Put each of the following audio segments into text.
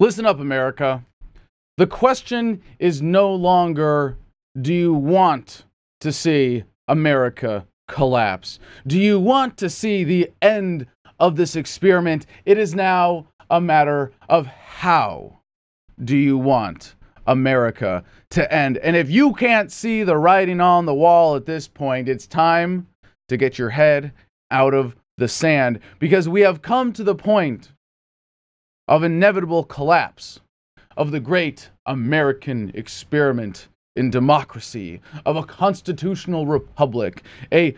Listen up, America. The question is no longer, do you want to see America collapse? Do you want to see the end of this experiment? It is now a matter of how do you want America to end? And if you can't see the writing on the wall at this point, it's time to get your head out of the sand, because we have come to the point of inevitable collapse of the great American experiment in democracy, of a constitutional republic, a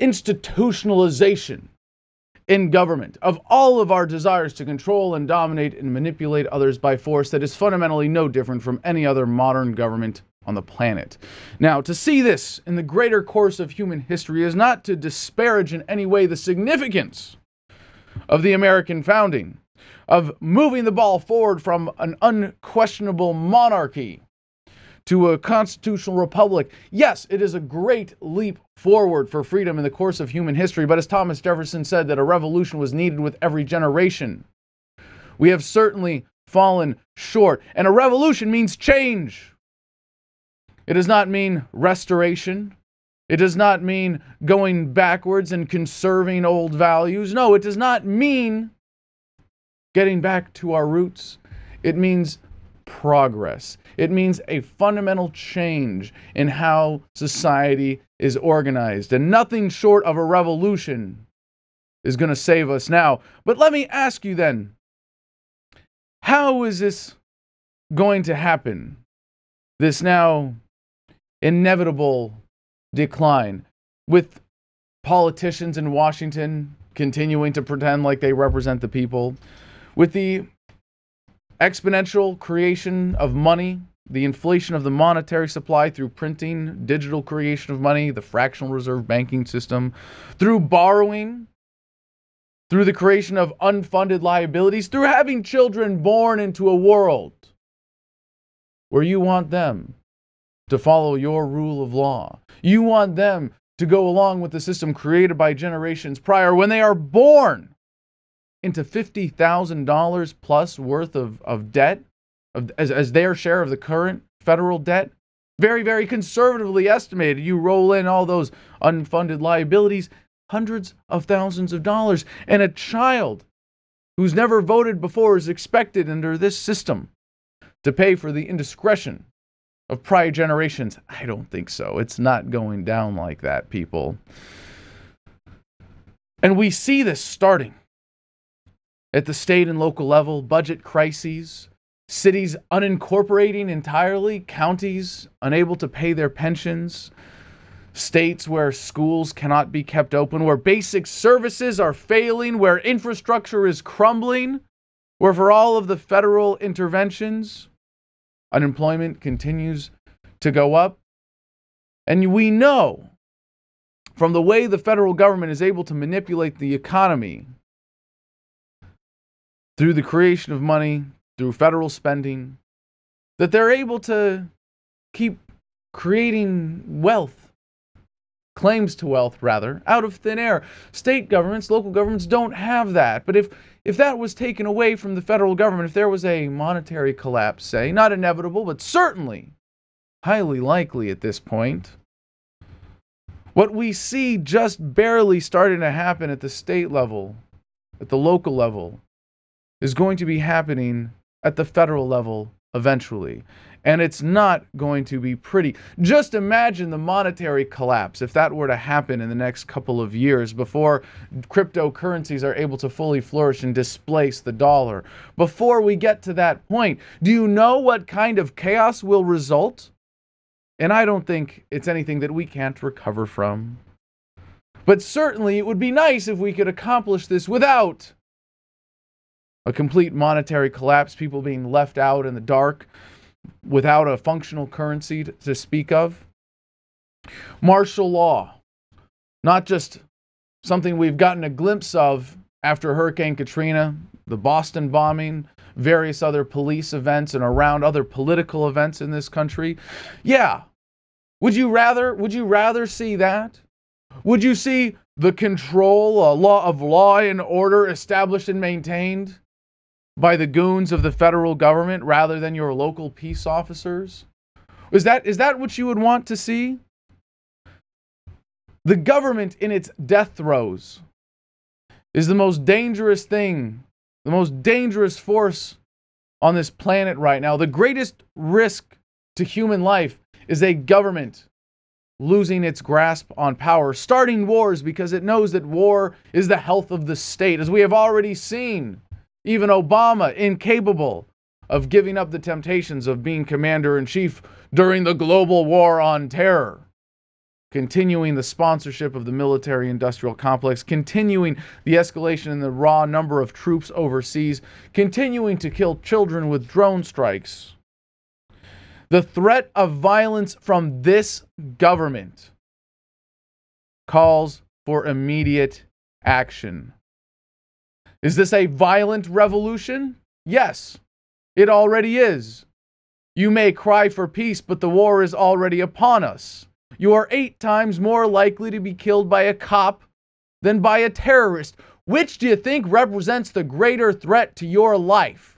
institutionalization in government, of all of our desires to control and dominate and manipulate others by force that is fundamentally no different from any other modern government on the planet. Now, to see this in the greater course of human history is not to disparage in any way the significance of the American founding, of moving the ball forward from an unquestionable monarchy to a constitutional republic. Yes, it is a great leap forward for freedom in the course of human history, but as Thomas Jefferson said, that a revolution was needed with every generation. We have certainly fallen short, and a revolution means change. It does not mean restoration. It does not mean going backwards and conserving old values. No, it does not mean getting back to our roots. It means progress. It means a fundamental change in how society is organized. And nothing short of a revolution is going to save us now. But let me ask you then, how is this going to happen? This now inevitable decline, with politicians in Washington continuing to pretend like they represent the people, with the exponential creation of money, the inflation of the monetary supply through printing, digital creation of money, the fractional reserve banking system, through borrowing, through the creation of unfunded liabilities, through having children born into a world where you want them to follow your rule of law. You want them to go along with the system created by generations prior, when they are born into $50,000 plus worth of debt, as their share of the current federal debt. Very, very conservatively estimated. You roll in all those unfunded liabilities, hundreds of thousands of dollars. And a child who's never voted before is expected under this system to pay for the indiscretion of prior generations. I don't think so. It's not going down like that, people. And we see this starting at the state and local level, budget crises, cities unincorporating entirely, counties unable to pay their pensions, states where schools cannot be kept open, where basic services are failing, where infrastructure is crumbling, where for all of the federal interventions, unemployment continues to go up. And we know from the way the federal government is able to manipulate the economy through the creation of money, through federal spending, that they're able to keep creating wealth, claims to wealth rather, out of thin air. State governments, local governments don't have that. But if that was taken away from the federal government, if there was a monetary collapse, say, not inevitable, but certainly highly likely at this point, what we see just barely starting to happen at the state level, at the local level, is going to be happening at the federal level eventually. And it's not going to be pretty. Just imagine the monetary collapse if that were to happen in the next couple of years, before cryptocurrencies are able to fully flourish and displace the dollar. Before we get to that point, do you know what kind of chaos will result? And I don't think it's anything that we can't recover from. But certainly it would be nice if we could accomplish this without a complete monetary collapse, people being left out in the dark, without a functional currency to speak of. Martial law, not just something we've gotten a glimpse of after Hurricane Katrina, the Boston bombing, various other police events, and around other political events in this country. Yeah, would you rather see that? Would you see the control, a law of law and order established and maintained by the goons of the federal government rather than your local peace officers? Is that what you would want to see? The government in its death throes is the most dangerous thing, the most dangerous force on this planet right now. The greatest risk to human life is a government losing its grasp on power, starting wars because it knows that war is the health of the state. As we have already seen, even Obama incapable of giving up the temptations of being commander-in-chief during the global war on terror, continuing the sponsorship of the military-industrial complex, continuing the escalation in the raw number of troops overseas, continuing to kill children with drone strikes. The threat of violence from this government calls for immediate action. Is this a violent revolution? Yes, it already is. You may cry for peace, but the war is already upon us. You are 8 times more likely to be killed by a cop than by a terrorist. Which do you think represents the greater threat to your life?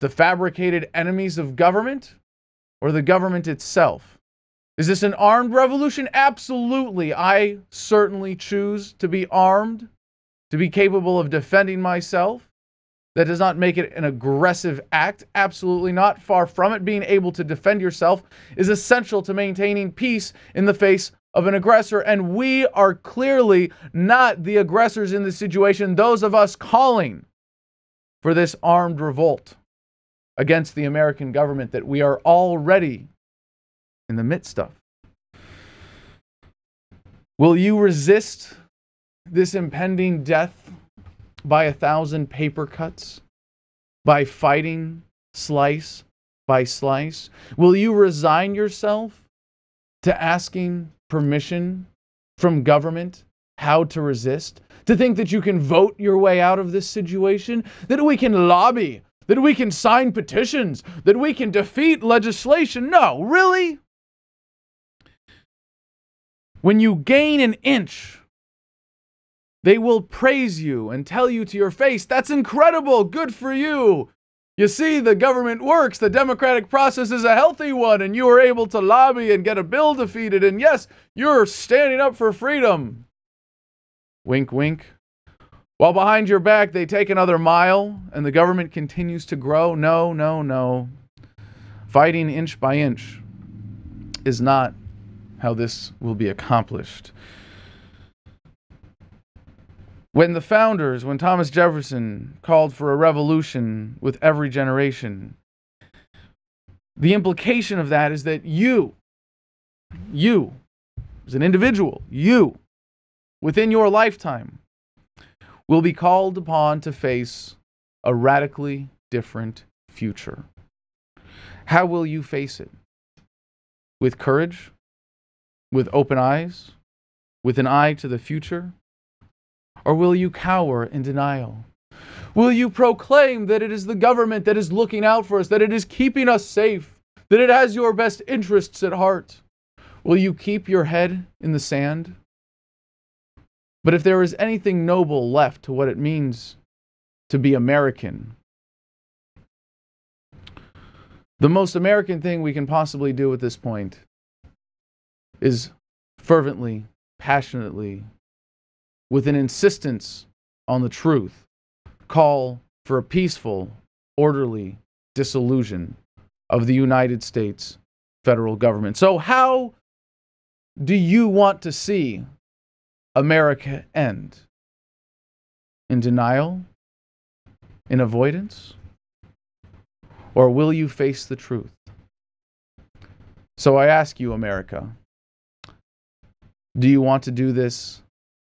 The fabricated enemies of government or the government itself? Is this an armed revolution? Absolutely. I certainly choose to be armed, to be capable of defending myself. That does not make it an aggressive act. Absolutely not. Far from it. Being able to defend yourself is essential to maintaining peace in the face of an aggressor. And we are clearly not the aggressors in this situation. Those of us calling for this armed revolt against the American government that we are already in the midst of. Will you resist this impending death by 1,000 paper cuts, by fighting slice by slice? Will you resign yourself to asking permission from government how to resist? To think that you can vote your way out of this situation? That we can lobby? That we can sign petitions? That we can defeat legislation? No, really? When you gain an inch, they will praise you and tell you to your face, "That's incredible, good for you. You see, the government works, the democratic process is a healthy one, and you were able to lobby and get a bill defeated, and yes, you're standing up for freedom." Wink, wink. While behind your back, they take another mile, and the government continues to grow. No, no, no. Fighting inch by inch is not how this will be accomplished. When the founders, when Thomas Jefferson called for a revolution with every generation, the implication of that is that you as an individual, you, within your lifetime, will be called upon to face a radically different future. How will you face it? With courage? With open eyes? With an eye to the future? Or will you cower in denial? Will you proclaim that it is the government that is looking out for us, that it is keeping us safe, that it has your best interests at heart? Will you keep your head in the sand? But if there is anything noble left to what it means to be American, the most American thing we can possibly do at this point is fervently, passionately, with an insistence on the truth, call for a peaceful, orderly dissolution of the United States federal government. So how do you want to see America end? In denial? In avoidance? Or will you face the truth? So I ask you, America, do you want to do this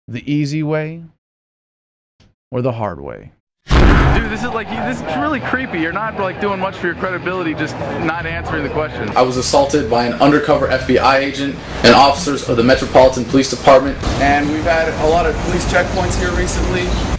the easy way or the hard way? Dude, this is really creepy. You're not like doing much for your credibility, just not answering the question. I was assaulted by an undercover FBI agent and officers of the Metropolitan Police Department. And we've had a lot of police checkpoints here recently.